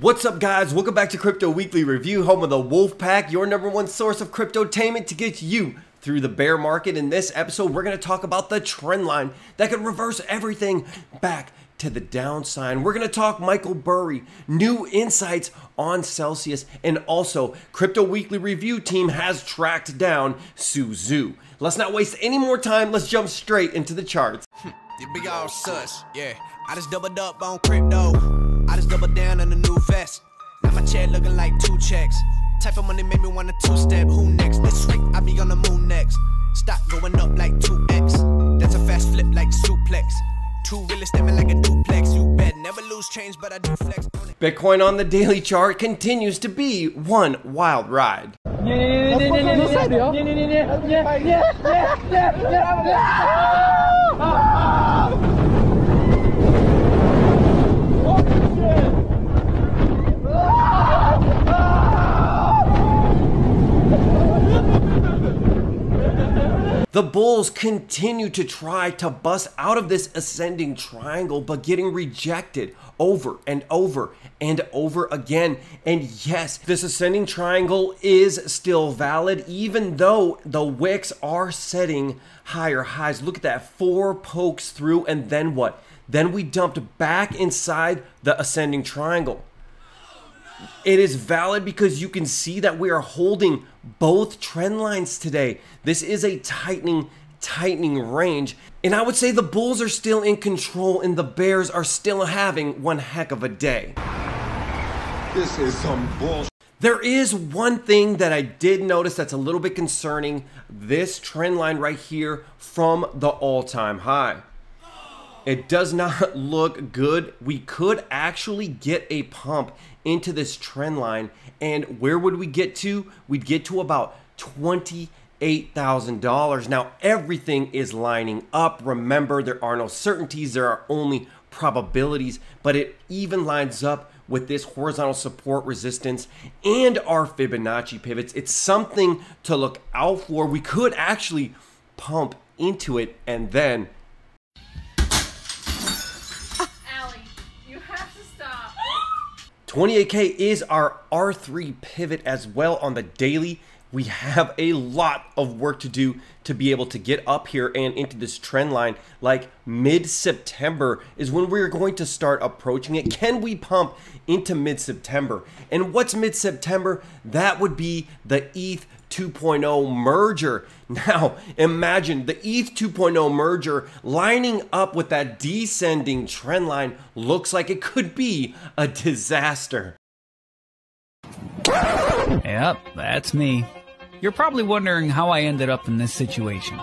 What's up, guys? Welcome back to Crypto Weekly Review, home of the WolfPack, your #1 source of cryptotainment to get you through the bear market. In this episode, we're going to talk about the trend line that could reverse everything back to the downside. We're going to talk Michael Burry, new insights on Celsius, and also Crypto Weekly Review team has tracked down Su Zhu. Let's not waste any more time. Let's jump straight into the charts. The big old sus, yeah. I just doubled up on crypto. I just doubled down on a new vest. Now my chair looking like 2 checks. Type of money made me want a 2-step. Who next? This week I be on the moon next. Stock going up like 2x. That's a fast flip like suplex. Two real estate like a duplex. You bet never lose change, but I do flex. Bitcoin on the daily chart continues to be one wild ride. The bulls continue to try to bust out of this ascending triangle, but getting rejected over and over and over again. And yes, this ascending triangle is still valid, even though the wicks are setting higher highs. Look at that, 4 pokes through, and then what? Then we dumped back inside the ascending triangle. It is valid because you can see that we are holding both trend lines today. This is a tightening range. And I would say the bulls are still in control and the bears are still having one heck of a day. This is some bullshit. There is one thing that I did notice that's a little bit concerning. This trend line right here from the all-time high. It does not look good. We could actually get a pump into this trend line, and where would we get to? We'd get to about $28,000. Now everything is lining up. Remember, there are no certainties, there are only probabilities, but it even lines up with this horizontal support resistance and our Fibonacci pivots. It's something to look out for. We could actually pump into it, and then $28K is our R3 pivot as well on the daily. We have a lot of work to do to be able to get up here and into this trend line. Like mid-September is when we're going to start approaching it. Can we pump into mid-September? And what's mid-September? That would be the ETH 2.0 merger. Now imagine the ETH 2.0 merger lining up with that descending trend line. Looks like it could be a disaster. Yep, that's me. You're probably wondering how I ended up in this situation.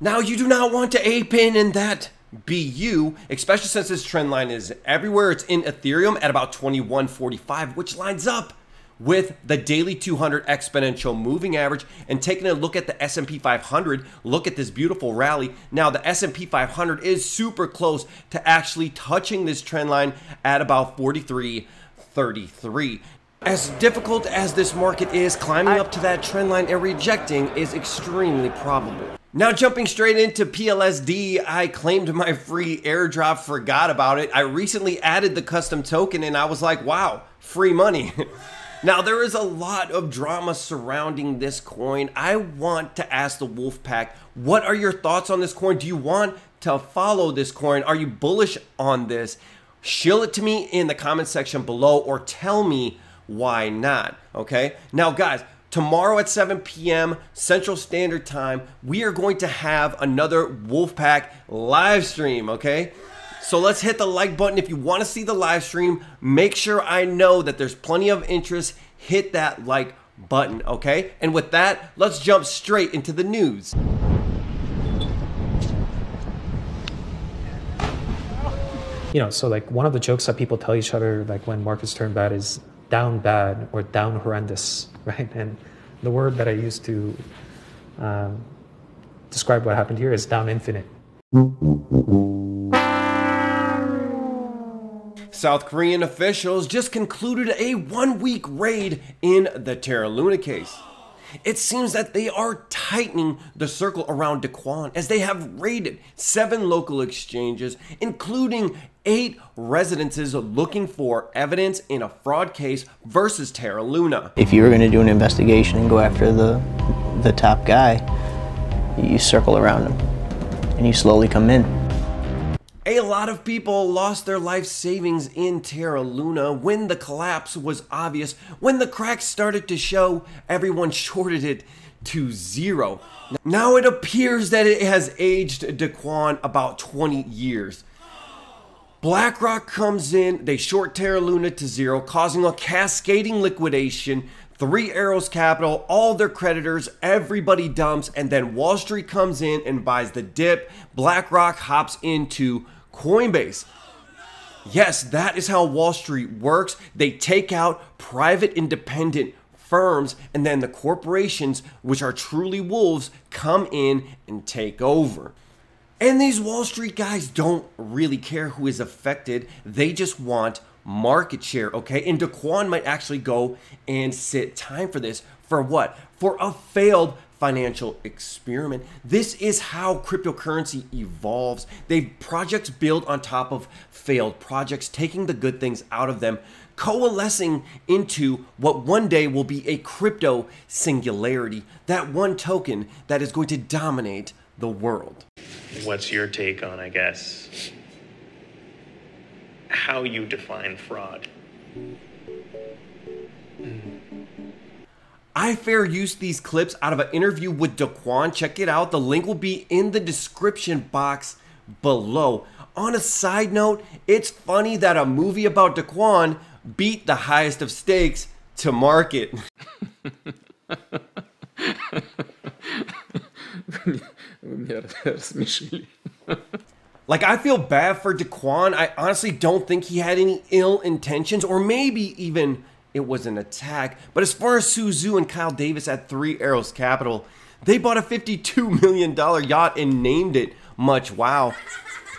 Now you do not want to ape in and that be you, especially since this trend line is everywhere. It's in Ethereum at about 2145, which lines up with the daily 200 exponential moving average. And taking a look at the S&P 500, look at this beautiful rally. Now the S&P 500 is super close to actually touching this trend line at about 4333. As difficult as this market is, climbing up to that trend line and rejecting is extremely probable. Now jumping straight into PLSD, I claimed my free airdrop, forgot about it. I recently added the custom token and I was like, wow, free money. Now, there is a lot of drama surrounding this coin. I want to ask the WolfPack, what are your thoughts on this coin? Do you want to follow this coin? Are you bullish on this? Shill it to me in the comment section below or tell me why not, okay? Now, guys, tomorrow at 7 p.m. Central Standard Time, we are going to have another WolfPack live stream, okay? So let's hit the like button if you want to see the live stream. Make sure I know that there's plenty of interest. Hit that like button, okay? And with that, let's jump straight into the news. You know, so like one of the jokes that people tell each other, like when markets turn bad, is down bad or down horrendous, right? And the word that I use to describe what happened here is down infinite. South Korean officials just concluded a 1-week raid in the Terra Luna case. It seems that they are tightening the circle around Do Kwon, as they have raided 7 local exchanges, including 8 residences looking for evidence in a fraud case versus Terra Luna. If you were going to do an investigation and go after the top guy, you circle around him and you slowly come in. A lot of people lost their life savings in Terra Luna when the collapse was obvious. When the cracks started to show, everyone shorted it to 0. Now it appears that it has aged Do Kwon about 20 years. BlackRock comes in, they short Terra Luna to 0, causing a cascading liquidation. Three Arrows Capital, all their creditors, everybody dumps, and then Wall Street comes in and buys the dip. BlackRock hops into Coinbase. Yes, that is how Wall Street works. They take out private independent firms, and then the corporations, which are truly wolves, come in and take over. And these Wall Street guys don't really care who is affected. They just want market share, okay? And Do Kwon might actually go and sit time for this. For what? For a failed financial experiment. This is how cryptocurrency evolves. They projects build on top of failed projects, taking the good things out of them, coalescing into what one day will be a crypto singularity, that one token that is going to dominate the world. What's your take on, I guess, how you define fraud? I fair use these clips out of an interview with Do Kwon. Check it out. The link will be in the description box below. On a side note, it's funny that a movie about Do Kwon beat the highest of stakes to market. Like, I feel bad for Do Kwon. I honestly don't think he had any ill intentions, or maybe even it was an attack. But as far as Su Zhu and Kyle Davies at Three Arrows Capital, they bought a $52 million yacht and named it Much Wow.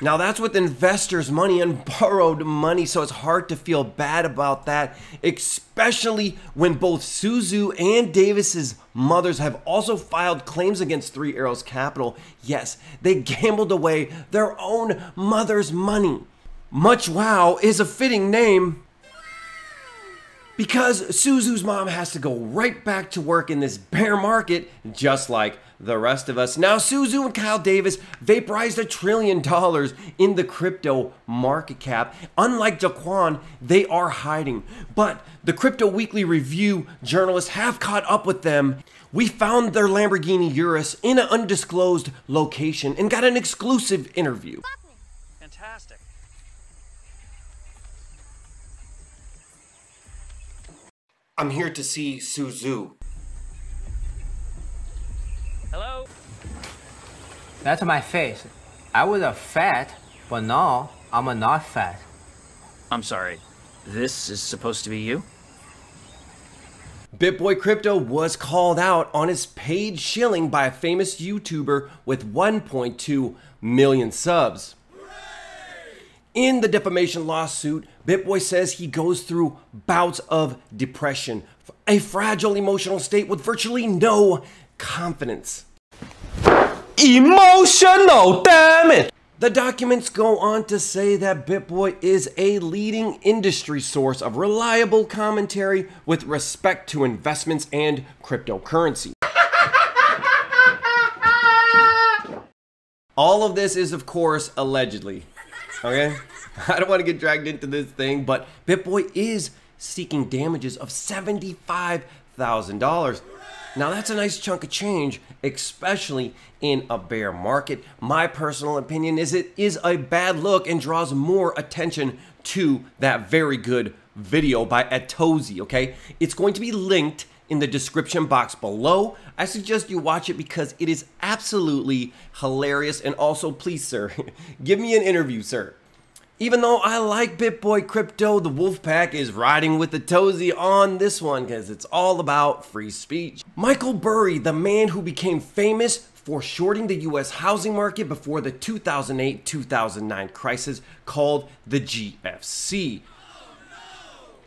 Now, that's with investors' money and borrowed money, so it's hard to feel bad about that, especially when both Su Zhu and Davis's mothers have also filed claims against Three Arrows Capital. Yes, they gambled away their own mother's money. Much Wow is a fitting name, because Su Zhu's mom has to go right back to work in this bear market, just like the rest of us. Now, Su Zhu and Kyle Davies vaporized $1 trillion in the crypto market cap. Unlike Do Kwon, they are hiding. But the Crypto Weekly Review journalists have caught up with them. We found their Lamborghini Urus in an undisclosed location and got an exclusive interview. Fantastic. I'm here to see Su Zhu. Hello? That's my face. I was a fat, but now I'm a not fat. I'm sorry. This is supposed to be you? BitBoy Crypto was called out on his paid shilling by a famous YouTuber with 1.2 million subs. In the defamation lawsuit, BitBoy says he goes through bouts of depression, a fragile emotional state with virtually no confidence. Emotional, damn it! The documents go on to say that BitBoy is a leading industry source of reliable commentary with respect to investments and cryptocurrency. All of this is, of course, allegedly. Okay, I don't want to get dragged into this thing, but BitBoy is seeking damages of $75,000. Now, that's a nice chunk of change, especially in a bear market. My personal opinion is it is a bad look and draws more attention to that very good video by Atozzi, okay? It's going to be linked in the description box below. I suggest you watch it because it is absolutely hilarious. And also, please, sir, give me an interview, sir. Even though I like BitBoy Crypto, the WolfPack is riding with Atozzi on this one because it's all about free speech. Michael Burry, the man who became famous for shorting the US housing market before the 2008-2009 crisis called the GFC.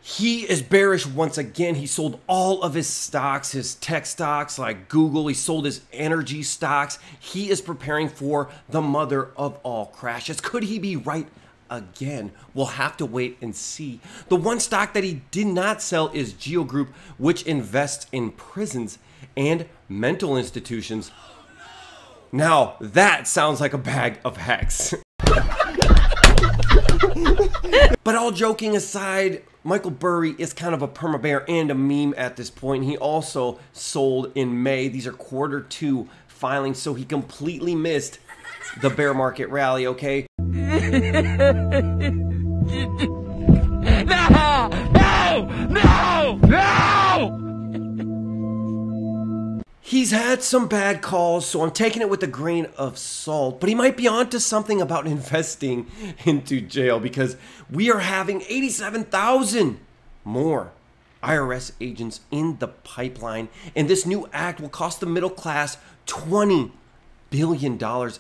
He is bearish once again. He sold all of his stocks, his tech stocks like Google. He sold his energy stocks. He is preparing for the mother of all crashes. Could he be right again? We'll have to wait and see. The one stock that he did not sell is Geo Group, which invests in prisons and mental institutions. Oh, no. Now, that sounds like a bag of Hex. But all joking aside, Michael Burry is kind of a perma-bear and a meme at this point. He also sold in May. These are quarter two filings, so he completely missed the bear market rally, okay? No! No! No! No! He's had some bad calls, so I'm taking it with a grain of salt, but he might be onto something about investing into jail, because we are having 87,000 more IRS agents in the pipeline, and this new act will cost the middle class $20 billion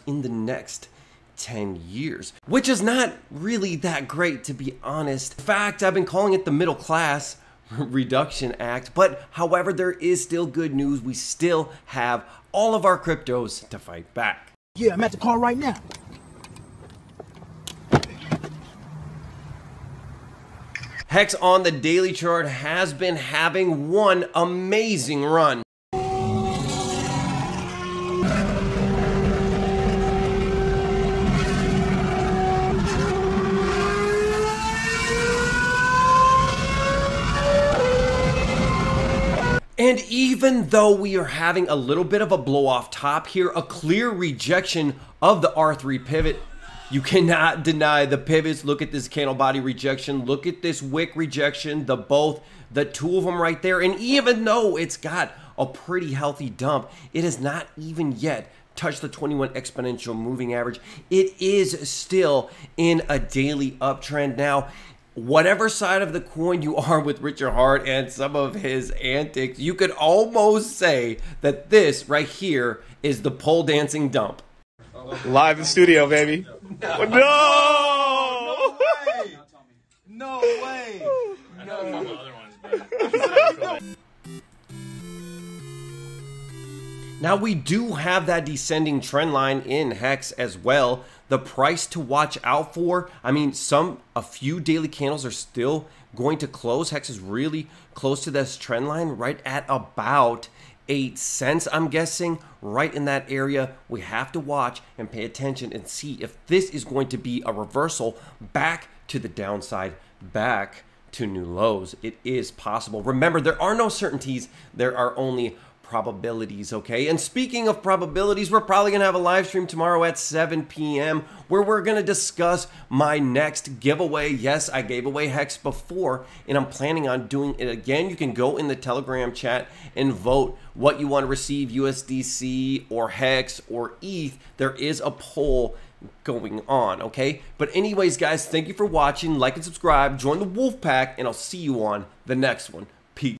in the next 10 years, which is not really that great, to be honest. In fact, I've been calling it the Middle Class Reduction Act, but however, there is still good news. We still have all of our cryptos to fight back. Yeah, I'm at the car right now. Hex on the daily chart has been having one amazing run. And even though we are having a little bit of a blow off top here, a clear rejection of the R3 pivot, you cannot deny the pivots. Look at this candle body rejection. Look at this wick rejection, the two of them right there. And even though it's got a pretty healthy dump, it has not even yet touched the 21 exponential moving average. It is still in a daily uptrend now. Whatever side of the coin you are with Richard Hart and some of his antics, you could almost say that this right here is the pole dancing dump. Live in studio, baby. No! No way! No way! No. Now we do have that descending trend line in Hex as well. The price to watch out for, I mean, a few daily candles are still going to close. Hex is really close to this trend line, right at about 8 cents, I'm guessing, right in that area. We have to watch and pay attention and see if this is going to be a reversal back to the downside, back to new lows. It is possible. Remember, there are no certainties. There are only probabilities, okay? And speaking of probabilities, we're probably gonna have a live stream tomorrow at 7 p.m. where we're gonna discuss my next giveaway. Yes, I gave away Hex before, and I'm planning on doing it again. You can go in the Telegram chat and vote what you want to receive, USDC or Hex or ETH. There is a poll going on, okay? But anyways, guys, thank you for watching. Like and subscribe, join the Wolf Pack, and I'll see you on the next one.